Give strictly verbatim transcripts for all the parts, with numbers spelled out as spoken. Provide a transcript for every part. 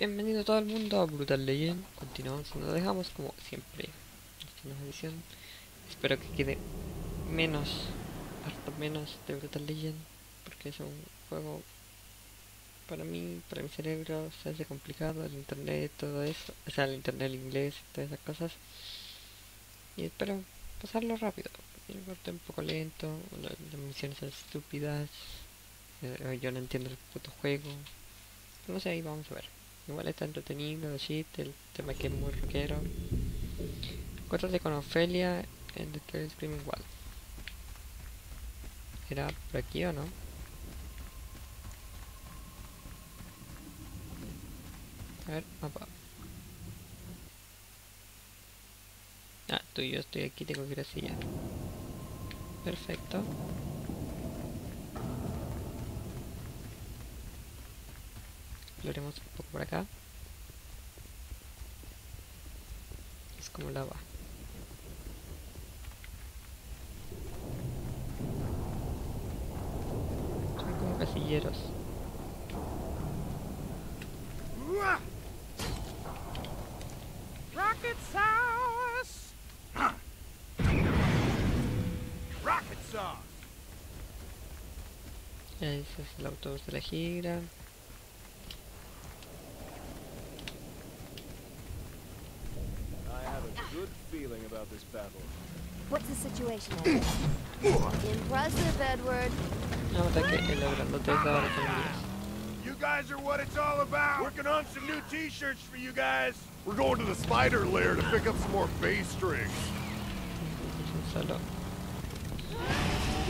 Bienvenido todo el mundo a Brutal Legend. Continuamos donde lo dejamos, como siempre. Edición. Espero que quede menos, harto menos de Brutal Legend, porque es un juego para mí, para mi cerebro, o se hace complicado, el internet, todo eso, o sea, el internet, el inglés, todas esas cosas. Y espero pasarlo rápido, me corté un poco lento, las, las misiones son estúpidas, eh, yo no entiendo el puto juego, no sé, ahí vamos a ver. Igual está entretenido, shit, el tema que es muy rockero. Encuéntrate con Ofelia en The Screaming Wall. ¿Era por aquí o no? A ver, mapa. Ah, tú y yo estoy aquí, tengo que ir a sillar. Perfecto. Exploremos un poco por acá. Es como lava. Casilleros. Rocket Sauce. Rocket Sauce. Ese es el autobús de la gira. I have a good feeling about this battle. What's the situation? Impressive, Edward. No, ataque, el grandote está ahora con diez. You guys are what it's all about. Working on some new t-shirts for you guys. We're going to the spider lair to pick up some more bass strings.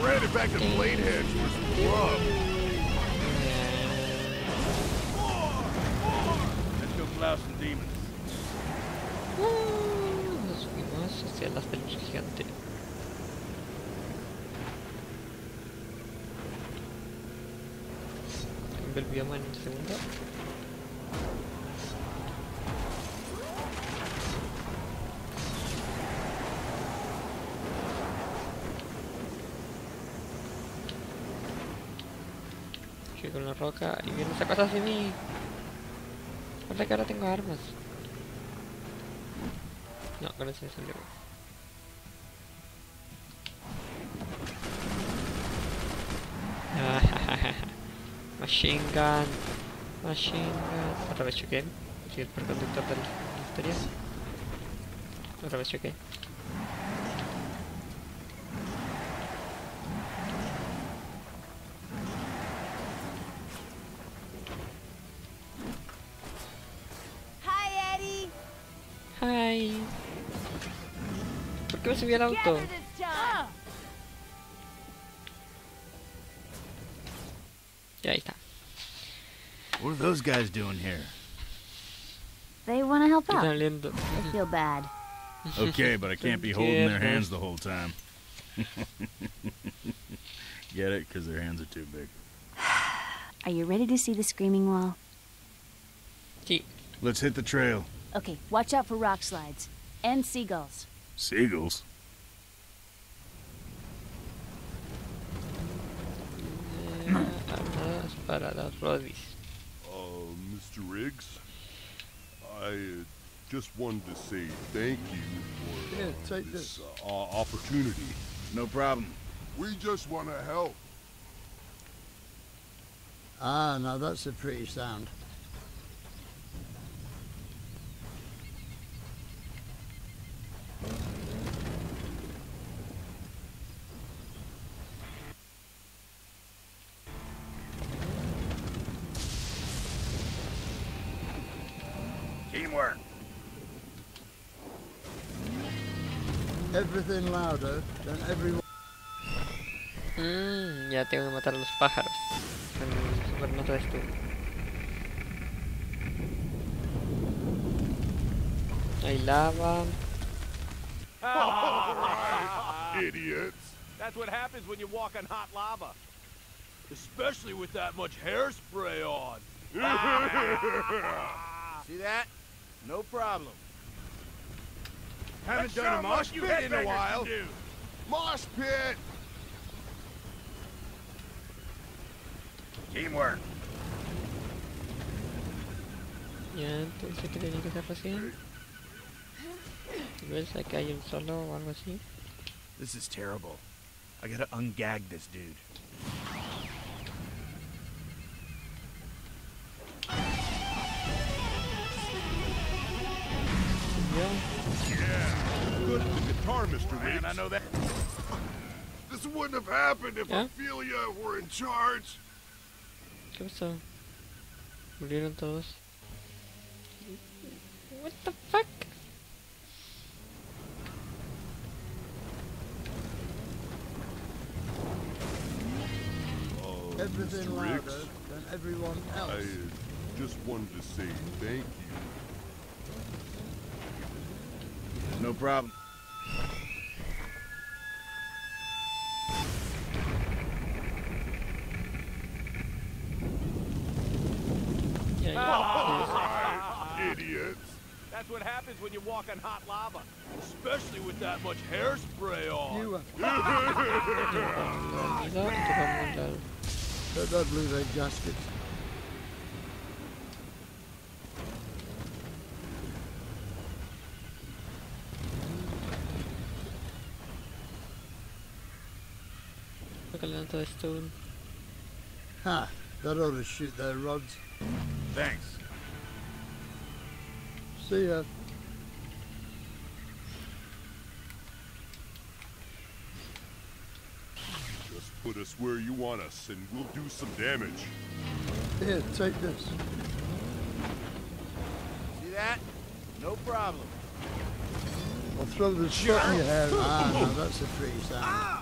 We're headed back to Bladehead for some grub. Let's go plow some demons. Nos subimos hacia las peluches gigantes. El bioma en un segundo. Llego con la roca y viene esa cosa hacia mí. Ahora que ahora tengo armas. No, con eso me salió. Machine gun, machine gun. Otra vez choqué. Soy el perconductor de la historia. Otra vez choqué. Hi, Eddie. Hi. ¿Por qué me subí al auto? Ya, ahí está. What are those guys doing here? They want to help out. I feel bad. Okay, but I can't be holding their hands the whole time. Get it? Because their hands are too big. Are you ready to see the Screaming Wall? Sí. Let's hit the trail. Okay, watch out for rock slides. And seagulls. Seagulls? Armas para las rodillas. Mister Riggs, I just wanted to say thank you for uh, yeah, take this, this. Uh, opportunity. No problem. We just want to help. Ah, now that's a pretty sound. Teamwork. Everything louder than everyone. Mm, ya tengo que matar a los pájaros. Super nota esto. Hay lava. Right, idiots. That's what happens when you walk on hot lava, especially with that much hairspray on. See that? No problem. Haven't done a mosh pit in a while. Mosh pit! Teamwork. ya antes de que tenía que estar haciendo. ¿Ves que hay un solo o algo así? This is terrible. I gotta ungag this dude. Yeah. Good at the guitar, Mister Riggs. Man, I know that. This wouldn't have happened if yeah? Ofelia were in charge. ¿Qué pasó? Murieron todos. What the fuck? Uh, Everything louder than everyone else. I uh, just wanted to say thank you. No problem. What happens when you walk on hot lava, especially with that much hairspray on. You They're not losing justice. Look at that stone. Ha! That ought to shoot their rods. Thanks. See ya. Just put us where you want us, and we'll do some damage. Here, take this. See that? No problem. I'll throw the shot in your hair. Ah, no, that's a pretty sound. Ah!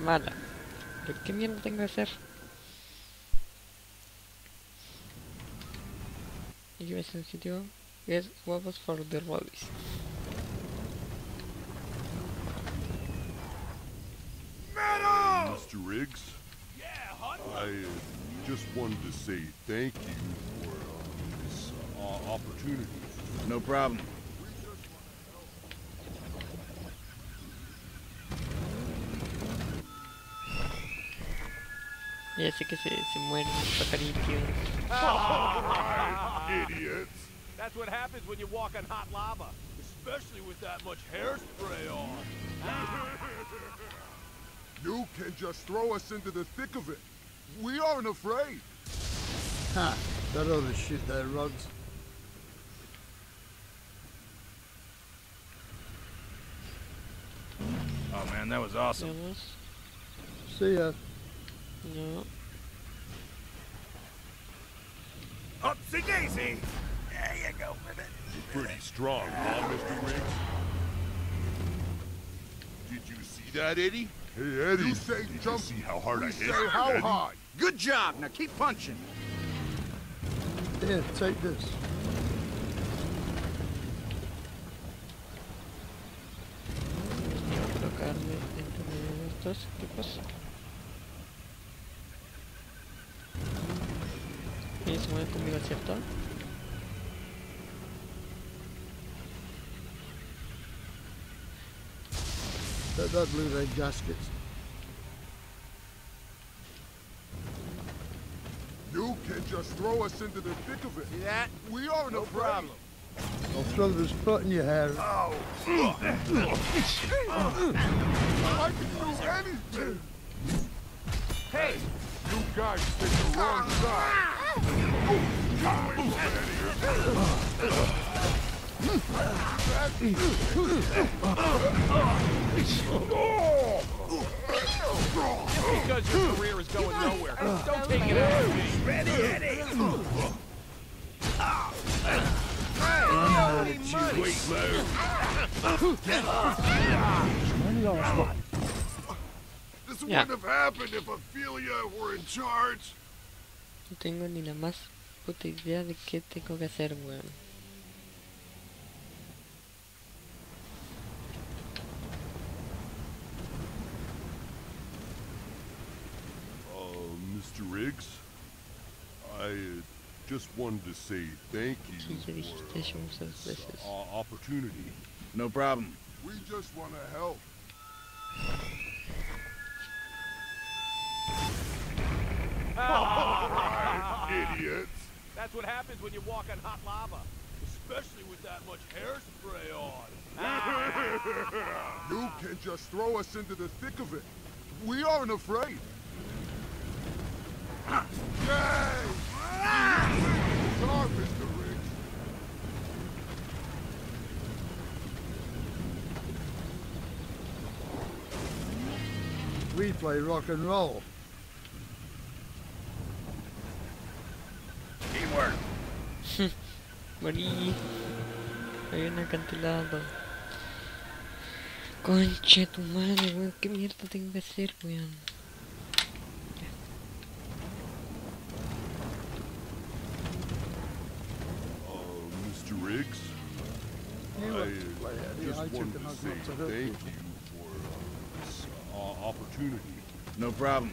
Mala. ¿Pero qué mierda tengo que hacer? Y yo es el sitio que es huevos for the roadies. Metal! mister Riggs? Yeah, hot. I uh, just wanted to say thank you for uh, this uh, opportunity. No problem. Ya sé que se, se mueren los pajaritos. Oh, idiots. That's what happens when you walk on hot lava, especially with that much hairspray on. You can just throw us into the thick of it. We aren't afraid. Ha! That ought to shoot their rods. Oh man, that was awesome. See ya. No. Upsy daisy! There you go with it. You're pretty strong, huh, mister Riggs? Did you see that, Eddie? Hey, Eddie, you say did jump. You see how hard you I hit? Say how Eddie? Hard. Good job. Now keep punching. Here, take this. Se mueve conmigo, ¿cierto? They're not losing gaskets. You can just throw us into the thick of it. See that? We are no problem. I'll throw this butt in your hair. Oh! I can do anything! Hey! You guys take the wrong side! Just because your career is going nowhere, don't take it out of me. Ready, Eddie! This wouldn't have happened if Ofelia were in charge. No tengo ni la más puta idea de qué tengo que hacer, weón. Uh, mister Riggs, I uh, just wanted to say thank you for uh, this uh, opportunity. No problem. We just want to help. All right, idiots. That's what happens when you walk on hot lava. Especially with that much hairspray on. You can just throw us into the thick of it. We aren't afraid. Yay! Sorry, Mister Riggs. We play rock and roll. Teamwork. Morí. Hay un acantilado. Conche tu madre, weón. ¿Qué mierda tengo que hacer, weón? Oh, Mister Riggs. I uh, just wanted to say thank you for uh, this uh, opportunity. No problem.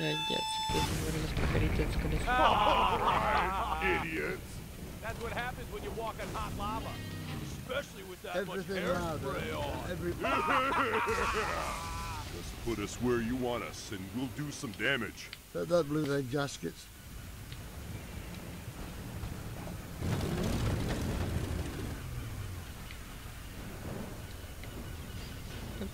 Ya, ya, sí que se mueren los pajaritos con eso. Alright, idiots. That's what happens when you walk on hot lava. Especially with that much hairspray on. Just put us where you want us and we'll do some damage. That, that blew their gaskets.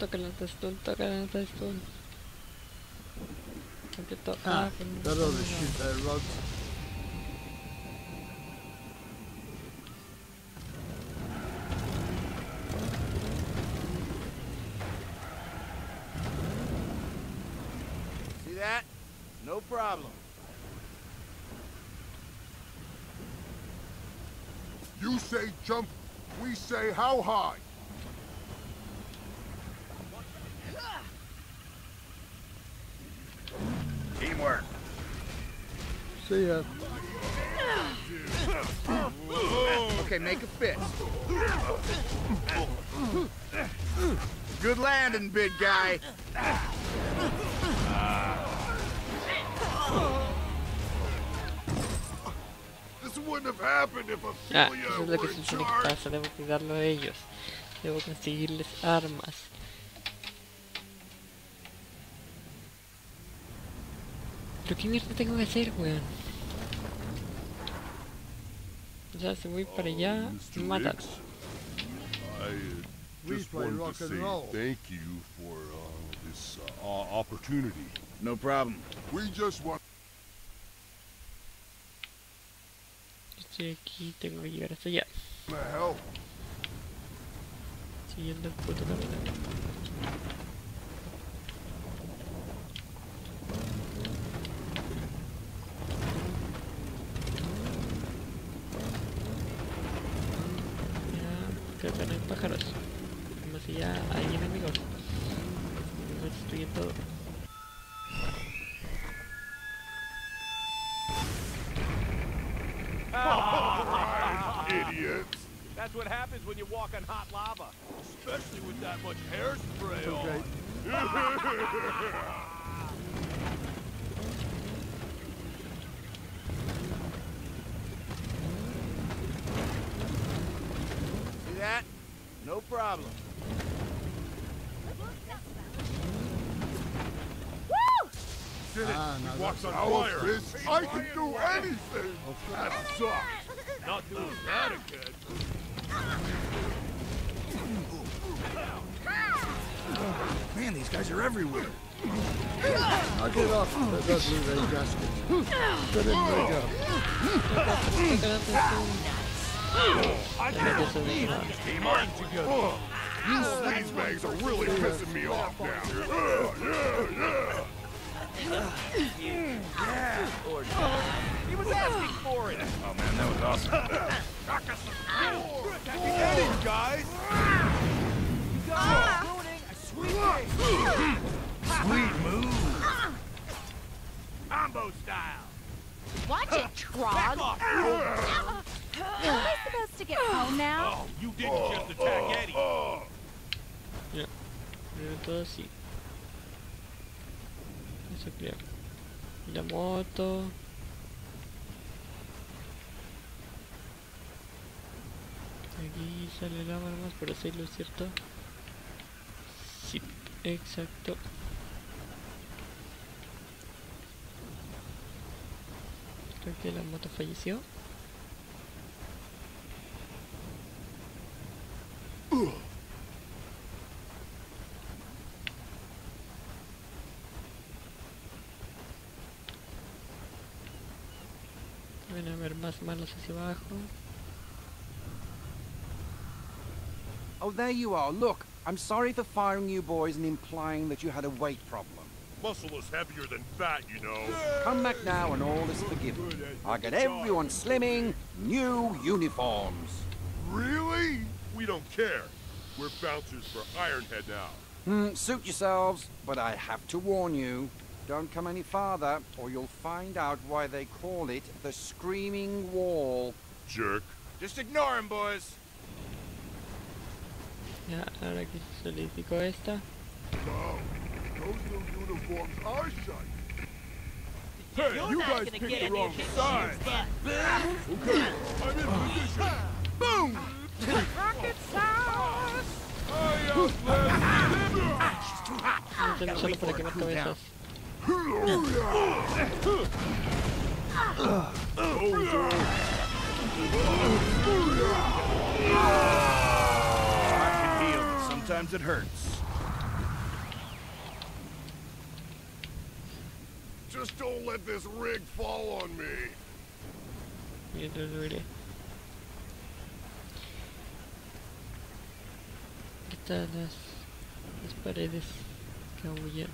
Toca la testón, toca la testón. Ah, that ought to shoot their rods. See that? No problem. You say jump, we say how high. Teamwork. See ya. Okay, make a fist. Good landing, big guy. This wouldn't have happened if Ofelia were in charge. Ah, eso es lo que sucede que pasa. Debo cuidarlo a ellos. Debo conseguirles armas. ¿Pero qué mierda tengo que hacer, weón? O sea, si voy para allá, me matan. Just wanted to say thank you for uh, this uh, opportunity. No problem. We just want. Estoy aquí, tengo que llegar hasta allá. Siguiendo el puto camino. Tener pájaros, como si ya hay enemigos. Me destruye todo. Ah, right, idiots. That's what happens when you walk on hot lava, especially with that much hairspray okay. on. No problem. Woo! Did it! Ah, no, we walked on fire. Fist. I can Ryan do Ryan. anything. That sucks. Not doing that again. Man, these guys are everywhere. I get off. That does leave a gasket. But then they go. I can't believe it. Came on together. You sleazebags are really pissing me off now. Yeah, yeah, yeah. Yeah. He was asking for it. Oh man, that was awesome. You're attacking Eddie, guys. You guys are ruining a sweet game. Sweet move. Combo style. Watch it, Trog. Am I supposed to get home now? Oh, you didn't just attack Eddie. Yeah. Entonces sí. Eso creo. La moto. sale la barba por hacerlo, ¿cierto? Sí, exacto. Creo que la moto falleció. Van a haber más manos hacia abajo. Oh, there you are. Look, I'm sorry for firing you boys and implying that you had a weight problem. Muscle is heavier than fat, you know. Come back now and all is forgiven. I get everyone slimming, new uniforms. Really? We don't care. We're bouncers for Iron Head now. Hmm, suit yourselves, but I have to warn you. Don't come any farther, or you'll find out why they call it the Screaming Wall. Jerk. Just ignore him, boys. Ya, ahora que solidificó esta. Wow, those new uniforms are shiny. Hey, you guys picked the wrong side. Okay, I'm in position. Boom! Rocket Sauce! I outlast. She's too hot. Tengo solo para quemar cabezas. I can heal, but sometimes it hurts. Just don't let this rig fall on me. You don't really. Estas las paredes que huyen.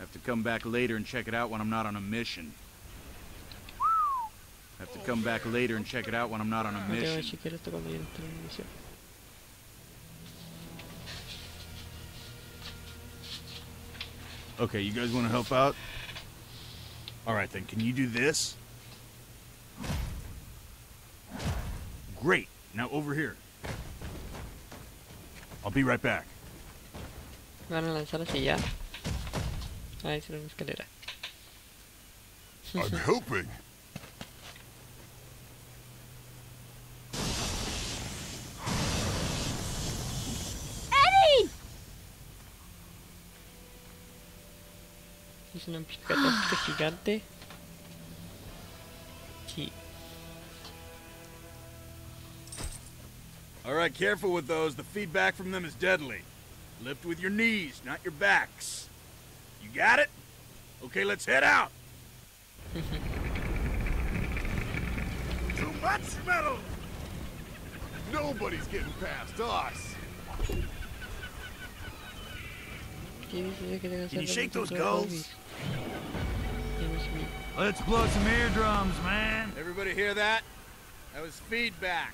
Have to come back later and check it out when I'm not on a mission. Have to come back later and check it out when I'm not on a mission. Okay, you guys want to help out? All right then, can you do this? Great. Now over here. I'll be right back. Van a lanzar hacia allá. I'm helping. Eddie! Es una picadora gigante. Sí. All right, careful with those. The feedback from them is deadly. Lift with your knees, not your backs. You got it? Okay, let's head out. Too much metal. Nobody's getting past us. Can you shake those gulls? Let's blow some eardrums, man. Everybody hear that? That was feedback.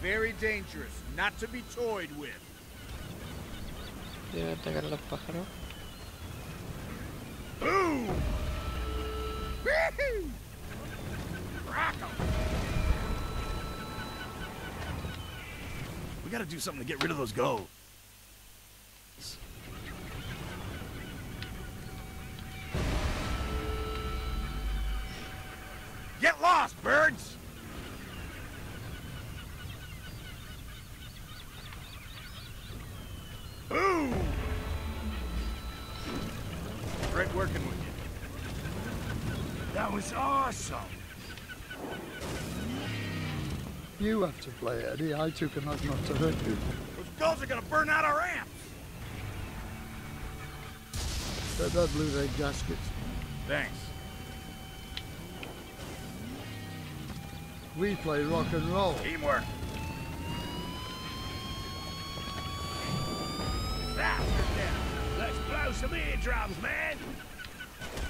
Very dangerous, not to be toyed with. Debe atacar a los pájaros. Boom! Woohoo! We gotta do something to get rid of those gulls. Get lost, birds! Boom! Great working with you. That was awesome. You have to play, Eddie. I took a nut not to hurt you. Those gulls are gonna burn out our amps. They're not blue red gaskets. Thanks. We play rock and roll. Teamwork. Let's blow some eardrums, man.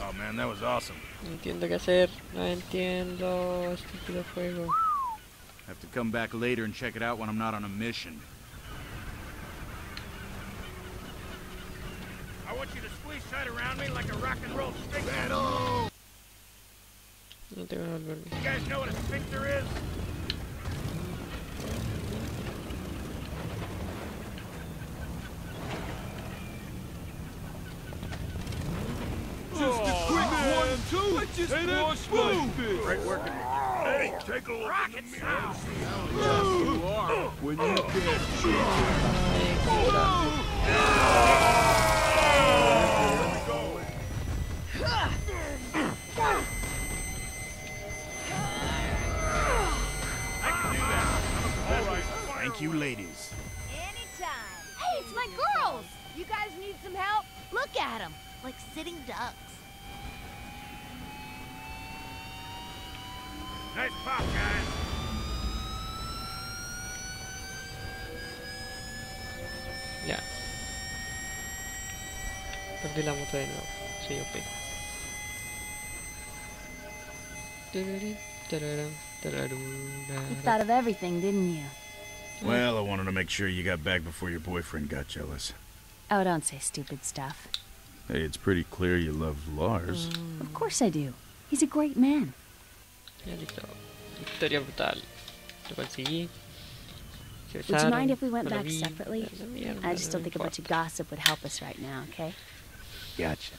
Oh man, that was awesome. No entiendo qué hacer. No entiendo. Estúpido juego. Have to come back later and check it out when I'm not on a mission. I want you to squeeze tight around me like a rock and roll sphincter. No tengo nada que ver. You guys know what a sphincter is? Just a quick one, two. just washed my face. Great work. Hey, take a look. Rocket Sauce. When you can't shoot. I can do that. All right. Thank you, ladies. Anytime. Hey, it's my girls. You guys need some help? Look at them, like sitting ducks. Nice pop, guys. Ya. Perdí la moto de nuevo. Sí, ok. You thought of everything, didn't you? Well, I wanted to make sure you got back before your boyfriend got jealous. Oh, don't say stupid stuff. Hey, it's pretty clear you love Lars. Mm. Of course I do. He's a great man. Ya listo. Victoria brutal. Lo conseguí. Would you mind if we went back separately? I just don't think a bunch of gossip would help us right now, okay? Gotcha.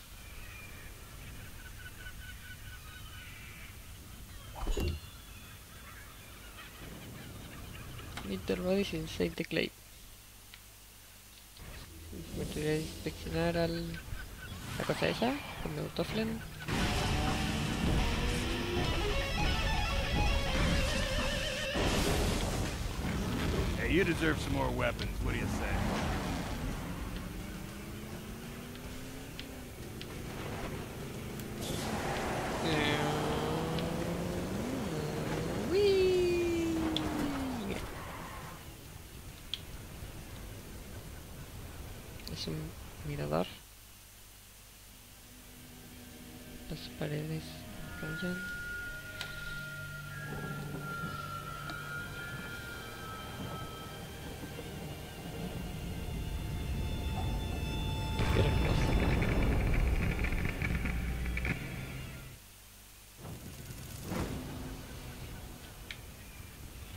Little bodies inside the clay. Me gustaría inspeccionar al... la cosa esa, con mi autoflen. Hey, you deserve some more weapons, what do you say? Un mirador, las paredes callan. Quiero que nos saquen acá.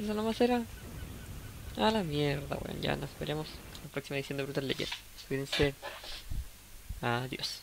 ¿Eso nomás era? A la mierda, bueno, ya nos veremos en la próxima edición de Brutal Legend. Cuídense. Adiós.